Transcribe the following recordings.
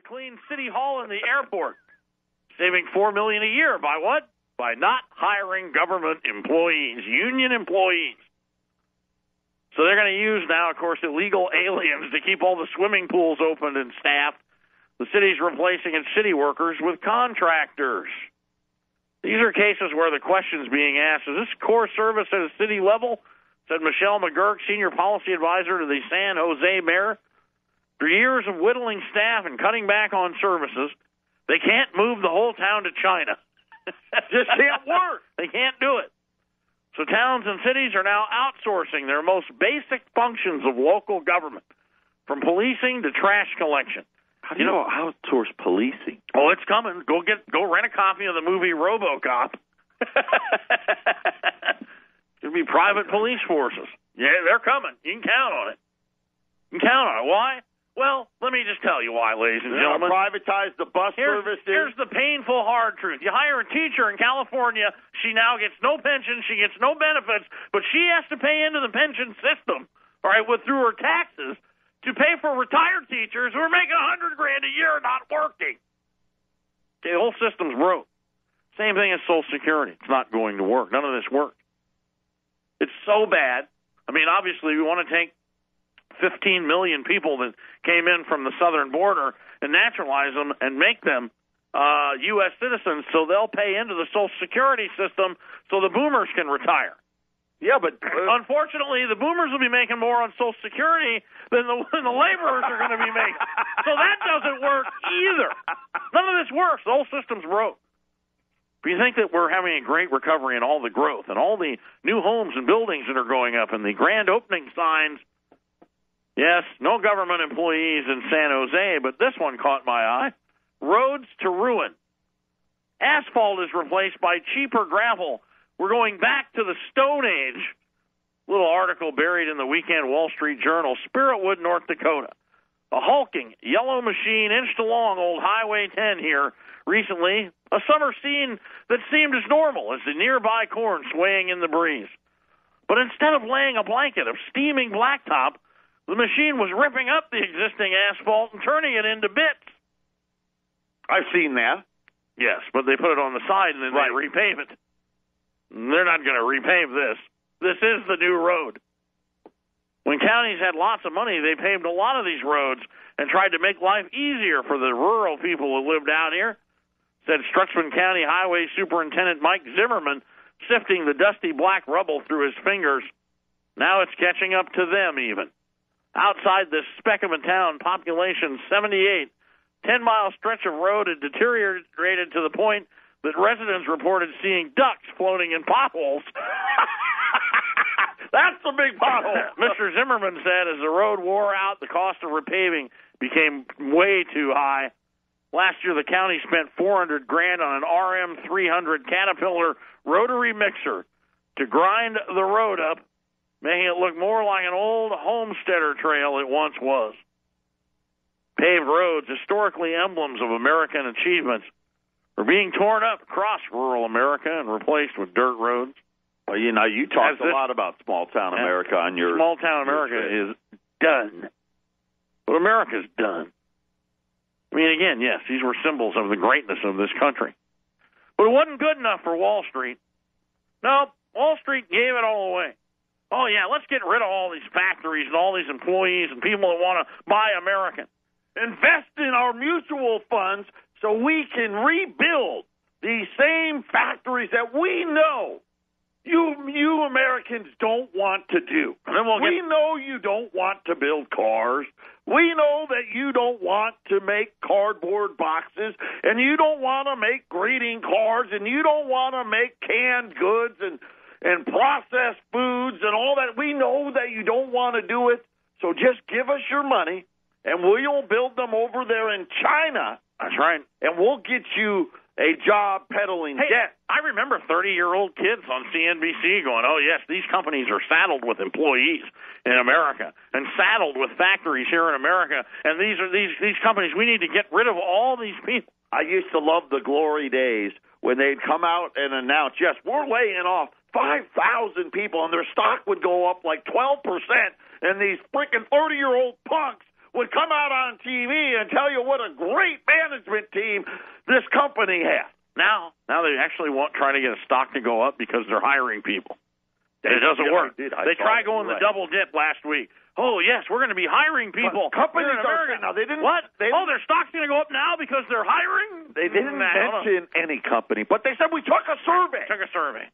to clean City Hall and the airport, saving $4 million a year. By what? By not hiring government employees, union employees. So they're going to use now, of course, illegal aliens to keep all the swimming pools open and staffed. The city's replacing its city workers with contractors. These are cases where the question's being asked, is this core service at a city level? Said Michelle McGurk, senior policy advisor to the San Jose mayor. For years of whittling staff and cutting back on services, they can't move the whole town to China. Just can't work. They can't do it. So towns and cities are now outsourcing their most basic functions of local government, from policing to trash collection. How do you know, outsource policing? Oh, it's coming. Go rent a copy of the movie RoboCop. It'll be private police forces. Yeah, they're coming. You can count on it. You can count on it. Why? Well, let me just tell you why, ladies and gentlemen. Privatize the bus service. Here's the painful, hard truth. You hire a teacher in California, she now gets no pension, she gets no benefits, but she has to pay into the pension system, all right, through her taxes, to pay for retired teachers who are making $100 grand a year not working. Okay, the whole system's broke. Same thing as Social Security. It's not going to work. None of this works. It's so bad. I mean, obviously, we want to take 15 million people that came in from the southern border and naturalize them and make them U.S. citizens so they'll pay into the Social Security system so the boomers can retire. Yeah, but unfortunately, the boomers will be making more on Social Security than the laborers are going to be making. So that doesn't work either. None of this works. The whole system's broke. But you think that we're having a great recovery in all the growth and all the new homes and buildings that are going up and the grand opening signs. Yes, no government employees in San Jose, but this one caught my eye. Roads to ruin. Asphalt is replaced by cheaper gravel. We're going back to the Stone Age. Little article buried in the weekend Wall Street Journal, Spiritwood, North Dakota. A hulking yellow machine inched along old Highway 10 here recently. A summer scene that seemed as normal as the nearby corn swaying in the breeze. But instead of laying a blanket of steaming blacktop, the machine was ripping up the existing asphalt and turning it into bits. I've seen that. Yes, but they put it on the side and then they repave it. They're not going to repave this. This is the new road. When counties had lots of money, they paved a lot of these roads and tried to make life easier for the rural people who lived out here, said Strutsman County Highway Superintendent Mike Zimmerman, sifting the dusty black rubble through his fingers. Now it's catching up to them even. Outside this speck of a town, population 78, 10-mile stretch of road had deteriorated to the point that residents reported seeing ducks floating in potholes. That's the big pothole. Mr. Zimmerman said as the road wore out, the cost of repaving became way too high. Last year, the county spent $400 grand on an RM300 Caterpillar rotary mixer to grind the road up, making it look more like an old homesteader trail it once was. Paved roads, historically emblems of American achievements, are being torn up across rural America and replaced with dirt roads. Well, you know, you talked a lot about small-town America on your... Small-town America is done. But America's done. I mean, again, yes, these were symbols of the greatness of this country. But it wasn't good enough for Wall Street. No, Wall Street gave it all away. Oh, yeah, let's get rid of all these factories and all these employees and people that want to buy American. Invest in our mutual funds so we can rebuild these same factories that we know you Americans don't want to do. We know you don't want to build cars. We know that you don't want to make cardboard boxes, and you don't want to make greeting cards, and you don't want to make canned goods and processed foods and all that. We know that you don't want to do it, so just give us your money, and we'll build them over there in China. That's right. And we'll get you a job peddling debt. I remember 30-year-old kids on CNBC going, oh, yes, these companies are saddled with employees in America and saddled with factories here in America, and these companies, we need to get rid of all these people. I used to love the glory days when they'd come out and announce, yes, we're laying off 5,000 people, and their stock would go up like 12%, and these freaking 30-year-old punks would come out on TV and tell you what a great management team this company has. Now they actually won't try to get a stock to go up because they're hiring people. It doesn't work. They tried going the double dip last week. Oh, yes, we're going to be hiring people. Companies in America now. They didn't. What? Their stock's going to go up now because they're hiring? They didn't mention any company, but they said we took a survey. Took a survey.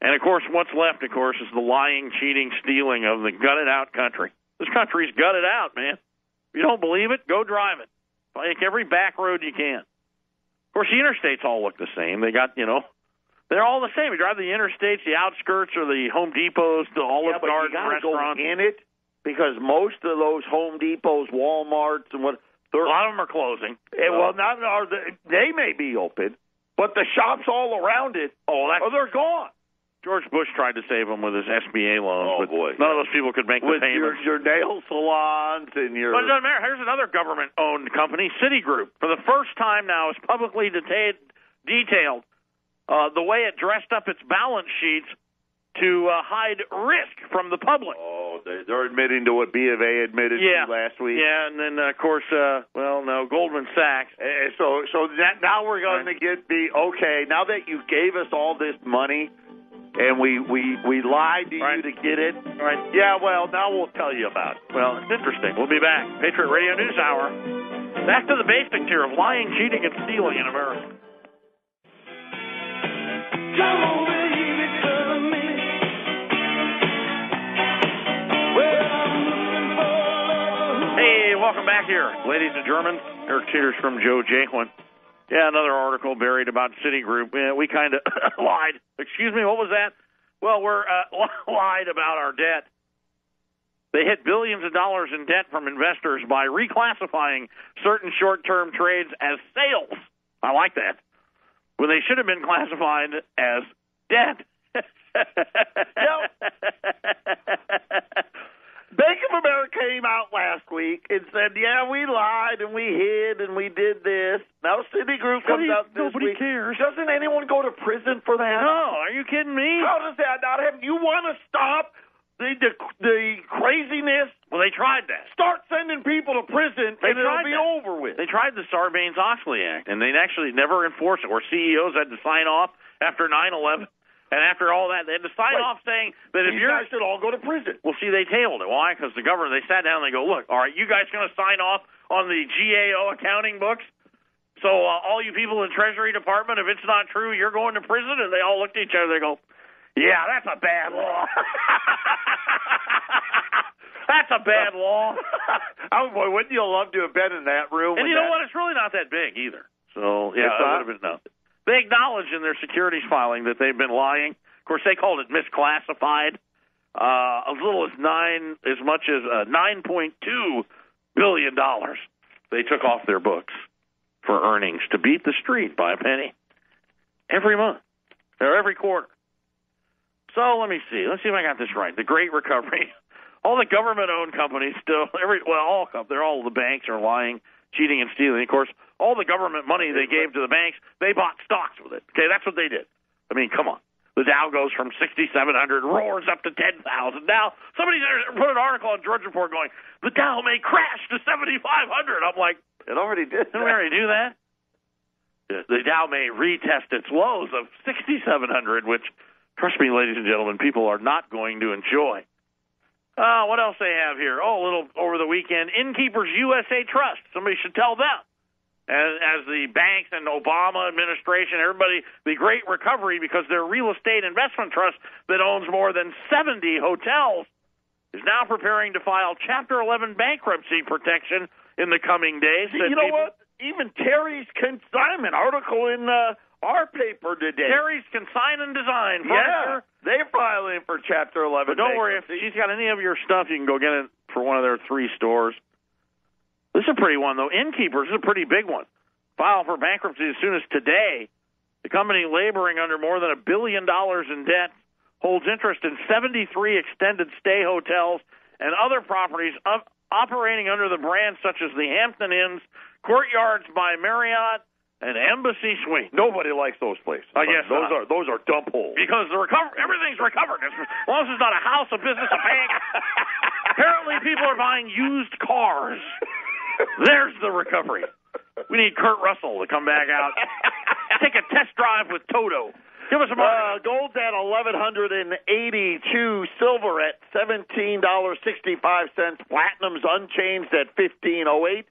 And, of course, what's left, of course, is the lying, cheating, stealing of the gutted-out country. This country's gutted out, man. If you don't believe it, go drive it. Take every back road you can. Of course, the interstates all look the same. They got, they're all the same. You drive the interstates, the outskirts, or the Home Depots, the Olive Garden restaurants. Go in it, because most of those Home Depots, Walmarts, and a lot of them are closing. They may be open, but the shops all around it, they're gone. George Bush tried to save them with his SBA loans, but none of those people could make the payments. Your nail salons and your... But it doesn't matter. Here's another government-owned company, Citigroup. For the first time now, it's publicly detailed the way it dressed up its balance sheets to hide risk from the public. Oh, they're admitting to what B of A admitted to last week. Yeah, and then, of course, Goldman Sachs. So that now we're going to get the, now that you gave us all this money... And we lied to you to get it. Right. Yeah, now we'll tell you about it. Well, it's interesting. We'll be back. Patriot Radio News Hour. Back to the basics here of lying, cheating, and stealing in America. Come on, baby, tell me where I'm looking for love. Hey, welcome back here, ladies and gentlemen. Eric Teeters from Joe Jaquin. Yeah, another article buried about Citigroup. Yeah, we kind of lied. Excuse me, what was that? Well, we're lied about our debt. They hit billions of dollars in debt from investors by reclassifying certain short-term trades as sales. I like that. When they should have been classified as debt. Bank of America came out last week and said, yeah, we lied and we hid and we did this. Now Citigroup comes out this week. Nobody cares. Doesn't anyone go to prison for that? No, are you kidding me? How does that not happen? You want to stop the craziness? Well, they tried that. Start sending people to prison and it'll be over with. They tried the Sarbanes-Oxley Act, and they actually never enforced it, where CEOs had to sign off after 9/11. And after all that, they had to sign off saying that if you guys should all go to prison. Well, see, they tabled it. Why? Because the government, they sat down and they go, look, all right, you guys going to sign off on the GAO accounting books? So all you people in the Treasury Department, if it's not true, you're going to prison? And they all looked at each other and they go, yeah, that's a bad law. That's a bad law. Oh, boy, wouldn't you love to have been in that room? And you know what? It's really not that big either. So, yeah, it would have been nothing. They acknowledge in their securities filing that they've been lying. Of course, they called it misclassified. As much as $9.2 billion they took off their books for earnings to beat the street by a penny every month or every quarter. So let me see. Let's see if I got this right. The Great Recovery. All the government-owned companies still. All the banks are lying, cheating, and stealing. Of course, all the government money they gave to the banks, they bought stocks with it. Okay, that's what they did. I mean, come on. The Dow goes from 6,700, roars up to 10,000. Now, somebody put an article on George Report going, the Dow may crash to 7,500. I'm like, it already did. Didn't we already do that? The Dow may retest its lows of 6,700, which, trust me, ladies and gentlemen, people are not going to enjoy. What else they have here? Oh, a little over the weekend, Innkeepers USA Trust. Somebody should tell them. As the banks and Obama administration, everybody, the Great Recovery, because their real estate investment trust that owns more than 70 hotels is now preparing to file Chapter 11 bankruptcy protection in the coming days. You know what? Even Terry's Consignment article in our paper today. Terry's Consign and Design. Yeah, they're filing for Chapter 11. But don't worry, if she's got any of your stuff, you can go get it for one of their three stores. This is a pretty one, though. Innkeepers is a pretty big one. File for bankruptcy as soon as today. The company, laboring under more than $1 billion in debt, holds interest in 73 extended stay hotels and other properties operating under the brands such as the Hampton Inns, Courtyards by Marriott, and Embassy Suites. Nobody likes those places. I guess those are dump holes. Because everything's recovered. As long as it's not a house, a business, a bank. Apparently people are buying used cars. There's the recovery. We need Kurt Russell to come back out. Take a test drive with Toto. Give us a mark. Gold's at $1,182. Silver at $17.65. Platinum's unchanged at $15.08.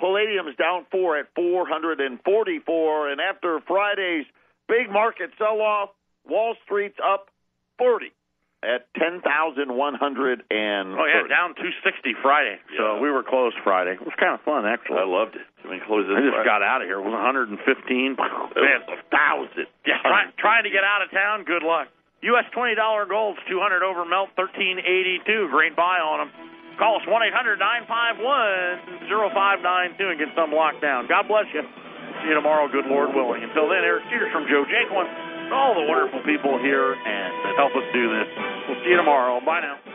Palladium's down 4 at $444. And after Friday's big market sell-off, Wall Street's up 40 at 10,100 and. Oh yeah, down 260 Friday. So yeah. We were closed Friday. It was kind of fun actually. I loved it. I mean, I just got out of here. It was 115. It was 1,000. Yeah, trying to get out of town. Good luck. U.S. $20 gold's 200 over melt, 1382. Great buy on them. Call us 1-800-951-0592 and get some lockdown. God bless you. See you tomorrow, good Lord willing. Until then, Eric Cheaters from Joe Jaquin. All the wonderful people here and that help us do this. We'll see you tomorrow. Bye now.